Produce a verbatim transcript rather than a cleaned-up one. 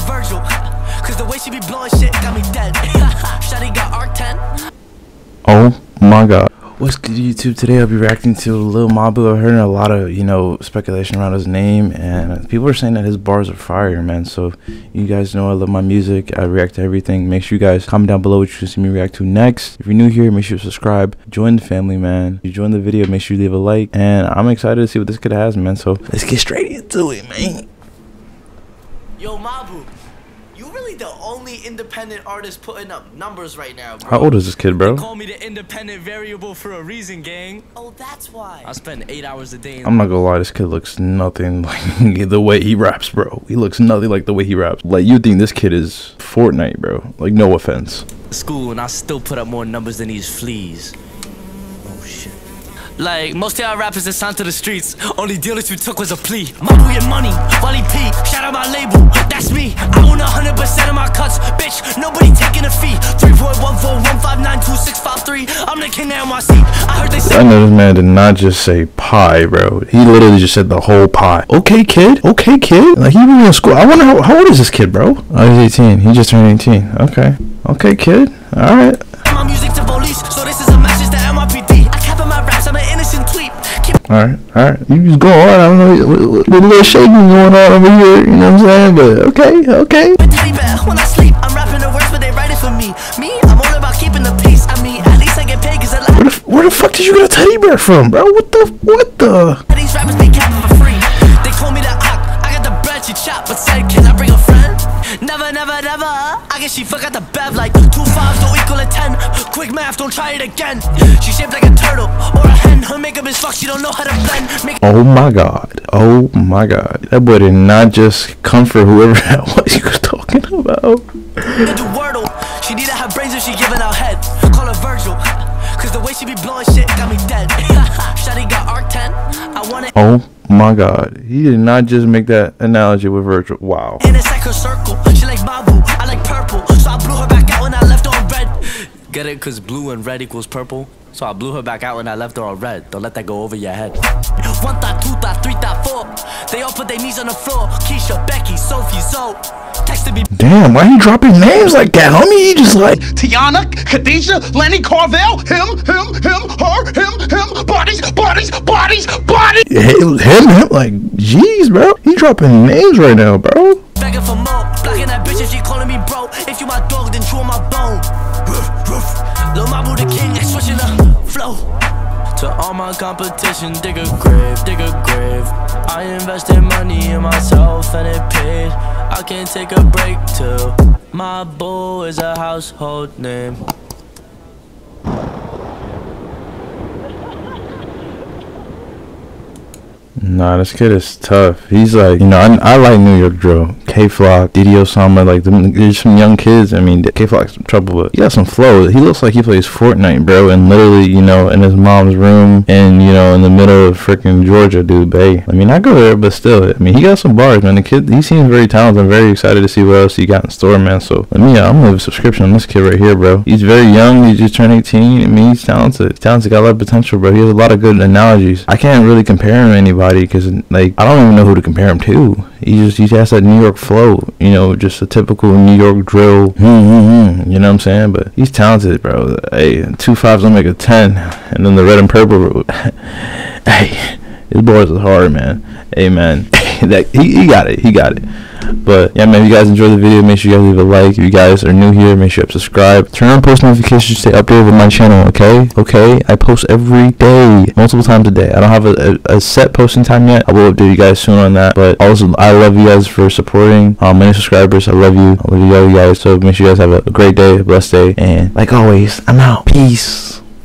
a Virgil, cause the way she be blowing shit got me dead. Shawty got arc ten. Oh my god. What's good YouTube? Today I'll be reacting to Lil Mabu. I've heard a lot of, you know, speculation around his name, and people are saying that his bars are fire, man. So you guys know I love my music. I react to everything. Make sure you guys comment down below what you see me react to next. If you're new here, make sure you subscribe. Join the family, man. If you join the video, make sure you leave a like. And I'm excited to see what this kid has, man. So let's get straight into it, man. Yo, Mabu, you really the only independent artist putting up numbers right now, bro. How old is this kid, bro? They call me the independent variable for a reason, gang. Oh, that's why. I spend eight hours a day. I'm not gonna lie, this kid looks nothing like the way he raps, bro. He looks nothing like the way he raps. Like, you think this kid is Fortnite, bro. Like, no offense. School, and I still put up more numbers than these fleas. Oh, shit. Like, most of y'all rappers that signed to the streets, only deal that you took was a plea. Mabu your money, Wally P, shout out my label, that's me. I own one hundred percent of my cuts, bitch, nobody taking a fee. three point one four one five nine two six five three, I'm the king of N Y C. I heard they said- I know this man did not just say pie, bro. He literally just said the whole pie. Okay, kid. Okay, kid. Like, he was in school. I wonder, how, how old is this kid, bro? Oh, he's eighteen. He just turned eighteen. Okay. Okay, kid. All right. My music to police, so this is a message to M I P D. I cover my raps, I'm an innocent tweet. Alright, alright. You just go on. I don't know. A little shaking going on over here. You know what I'm saying? But okay, okay. When I sleep, I'm rapping the words, but they write it for me. Me, I'm all about keeping the peace. I mean, at least I get paid because I like. Where the, where the fuck did you get a teddy bear from, bro? What the? What the? These rappers be capping for free. They call me the op. I got the bread you chop, but said, can I bring a friend? Never, never, never. I guess she forgot the bev like two fives don't equal a ten. Quick math, don't try it again. She shaped like a turtle or a hen. Her makeup is fucked. She don't know how to blend. Make oh my god. Oh my god. That boy did not just comfort whoever that was he was talking about. She needed her brains if she giving out head. Call her Virgil, cause the way she be blowing shit got me dead. Shawty got arc ten. I want it. Oh my god, he did not just make that analogy with Virgil. Wow. And it's like her circle. She like Mabu, I like purple. So I blew her back out when I left her on red. Get it? Cause blue and red equals purple. So I blew her back out when I left her on red. Don't let that go over your head. One thought, two thought, three thought, four. They all put their knees on the floor. Keisha, Becky, Sophie, Zoe. Texted me. Damn, why he dropping names like that, homie? He just like Tiana, Khadijah, Lenny Carvel, him, him, him, her, him, him, bodies, bodies, bodies, bodies. Him, him, like, jeez, bro. He dropping names right now, bro. Begging for more, blocking that bitch if she calling me bro. If you my dog, then chew on my bone. Lil Mabu the king, and switching the flow. To all my competition, dig a grave, dig a grave. I invested money in myself and it paid. I can't take a break till my boo is a household name. Nah, this kid is tough. He's like, you know, I, I like New York drill. K-Flock, D D Osama, like, them, there's some young kids. I mean, K-Flock's in trouble, but he got some flow. He looks like he plays Fortnite, bro, and literally, you know, in his mom's room and, you know, in the middle of freaking Georgia, dude, bae. I mean, I go there, but still, I mean, he got some bars, man. The kid, he seems very talented. I'm very excited to see what else he got in store, man. So, let me, uh, I'm going to leave a subscription on this kid right here, bro. He's very young. He just turned eighteen. I mean, he's talented. He's talented. Got a lot of potential, bro. He has a lot of good analogies. I can't really compare him to anybody, because like I don't even know who to compare him to. He just he has that New York flow, you know, just a typical New York drill. You know what I'm saying? But he's talented, bro. Hey, two fives don't make a ten, and then the red and purple. Hey, his boys is hard, man. Hey, man, that he, he got it. He got it. But yeah, man, if you guys enjoyed the video, make sure you guys leave a like. If you guys are new here, make sure you subscribe. Turn on post notifications to stay updated with my channel, okay? Okay, I post every day, multiple times a day. I don't have a, a, a set posting time yet. I will update you guys soon on that. But also, I love you guys for supporting um, many subscribers. I love you. I love you guys. So make sure you guys have a, a great day, a blessed day. And like always, I'm out. Peace.